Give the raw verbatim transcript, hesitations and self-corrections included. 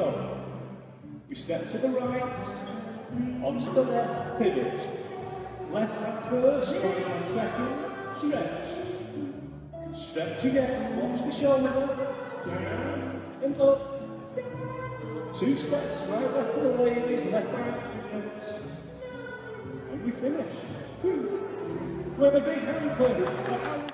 on. We step to the right, onto the left, pivot. Left hand first, right hand second, stretch. Stretch again, watch the shoulder, down and up. Two steps, right left for the ladies, left hand entrance. And we finish. Woo. We have a big hand for it.